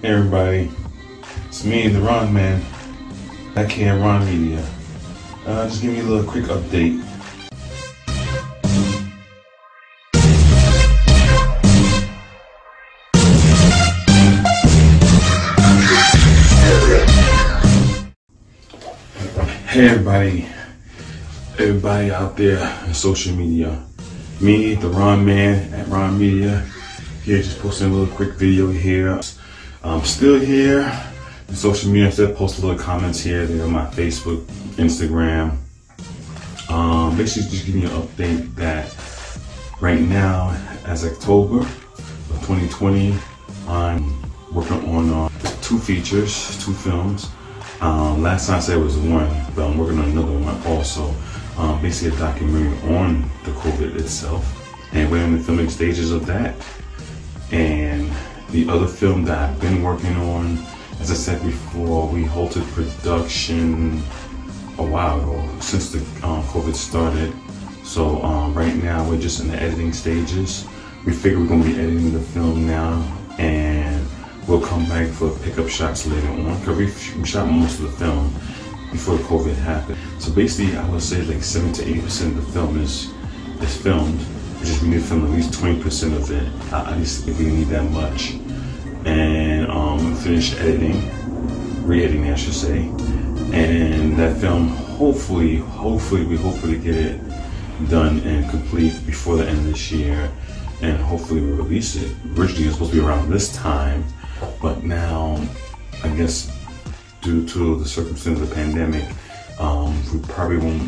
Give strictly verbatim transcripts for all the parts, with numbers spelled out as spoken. Hey everybody, it's me, the Ron Man, back here at Ron Media. Uh, just give you a little quick update. Hey everybody, everybody out there in social media. Me, the Ron Man at Ron Media, here just posting a little quick video here. I'm still here in social media. I still post a little comments here, there on my Facebook, Instagram. Um, basically just giving you an update that right now, as October of twenty twenty, I'm working on uh, two features, two films. Um, last time I said it was one, but I'm working on another one also. Um, basically a documentary on the COVID itself, and we're in the filming stages of that. And the other film that I've been working on, as I said before, we halted production a while ago since the um, COVID started. So um, right now we're just in the editing stages. We figure we're gonna be editing the film now, and we'll come back for pickup shots later on, because we shot most of the film before COVID happened. So basically, I would say like seventy to eighty percent of the film is, is filmed. We just need to film at least twenty percent of it, at least if we need that much. And um, finish editing, re-editing I should say. And that film, hopefully, hopefully, we hopefully get it done and complete before the end of this year. And hopefully we release it. Originally it was supposed to be around this time, but now, I guess, due to the circumstances of the pandemic, um, we probably won't,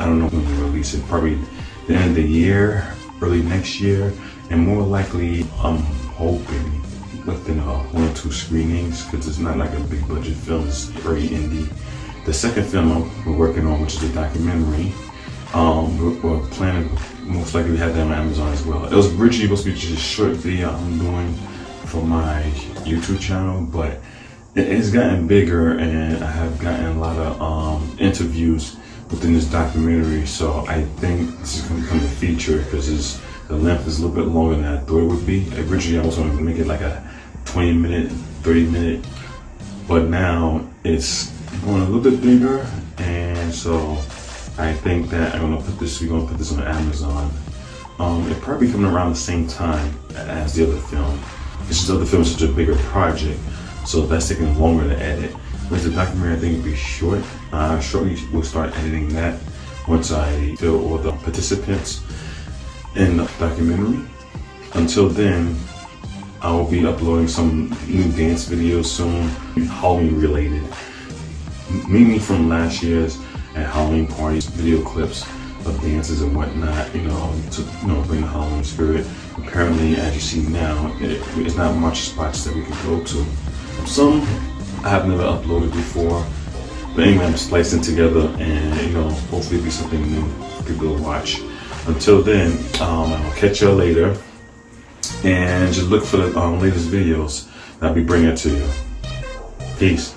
I don't know when we release it, probably the end of the year, early next year, and more likely, I'm hoping, within uh, one or two screenings, because it's not like a big budget film, it's very indie. The second film we're working on, which is a documentary, um, we're, we're planning, most likely we have that on Amazon as well. It was originally supposed to be just a short video I'm doing for my YouTube channel, but it's gotten bigger, and I have gotten a lot of um, interviews within this documentary, so I think this is going to become a feature, because the length is a little bit longer than I thought it would be. Originally, I was going to make it like a twenty minute, thirty minute, but now it's going a little bit bigger, and so I think that I'm going to put this, we're going to put this on Amazon. Um, it'll probably be coming around the same time as the other film. It's just the other film is such a bigger project, so that's taking longer to edit. With the documentary, I think it'll be short. Uh, shortly, we'll start editing that once I fill all the participants in the documentary. Until then, I will be uploading some new dance videos soon, Halloween related, mainly from last year's at Halloween parties, video clips of dances and whatnot, you know, to you know bring the Halloween spirit. Apparently, as you see now, it, it's not much spots that we can go to. Some I have never uploaded before, but anyway, I'm splicing together, and you know, hopefully it'll be something new for people to watch. Until then, um, I'll catch y'all later, and just look for the um, latest videos that I'll be bringing to you. Peace.